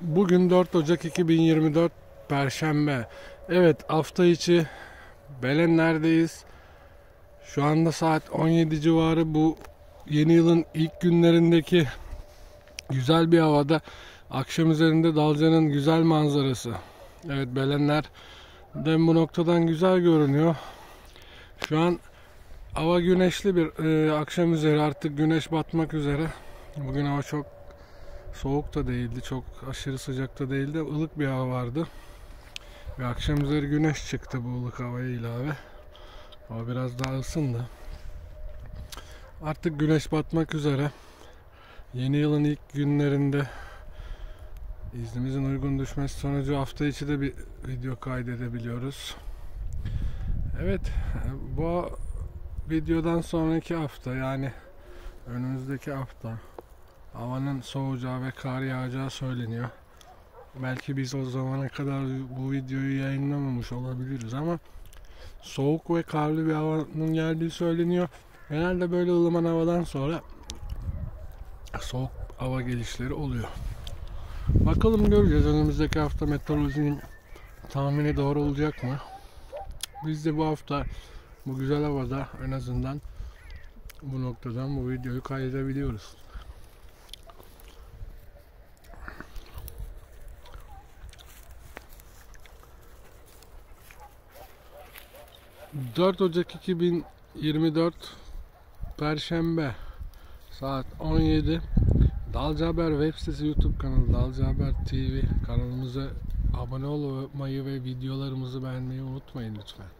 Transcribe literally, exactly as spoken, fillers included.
Bugün dört Ocak iki bin yirmi dört Perşembe. Evet, hafta içi Belenler'deyiz. Şu anda saat on yedi civarı. Bu yeni yılın ilk günlerindeki güzel bir havada akşam üzerinde Dalca'nın güzel manzarası. Evet, Belenler'den bu noktadan güzel görünüyor. Şu an hava güneşli bir e, akşam üzeri, artık güneş batmak üzere. Bugün hava çok soğuk da değildi, çok aşırı sıcak da değildi, ılık bir hava vardı. Ve akşam üzeri güneş çıktı bu ılık havaya ilave. Hava biraz daha ısındı. Artık güneş batmak üzere. Yeni yılın ilk günlerinde iznimizin uygun düşmesi sonucu hafta içi de bir video kaydedebiliyoruz. Evet, bu videodan sonraki hafta, yani önümüzdeki hafta havanın soğuyacağı ve kar yağacağı söyleniyor. Belki biz o zamana kadar bu videoyu yayınlamamış olabiliriz ama soğuk ve karlı bir havanın geldiği söyleniyor. Genelde böyle ılıman havadan sonra soğuk hava gelişleri oluyor. Bakalım, göreceğiz. Önümüzdeki hafta meteorolojinin tahmini doğru olacak mı? Biz de bu hafta bu güzel havada en azından bu noktadan bu videoyu kaydedebiliyoruz. dört Ocak iki bin yirmi dört Perşembe saat on yedi. Dalca Haber web sitesi, YouTube kanalı Dalca Haber T V kanalımıza abone olmayı ve videolarımızı beğenmeyi unutmayın lütfen.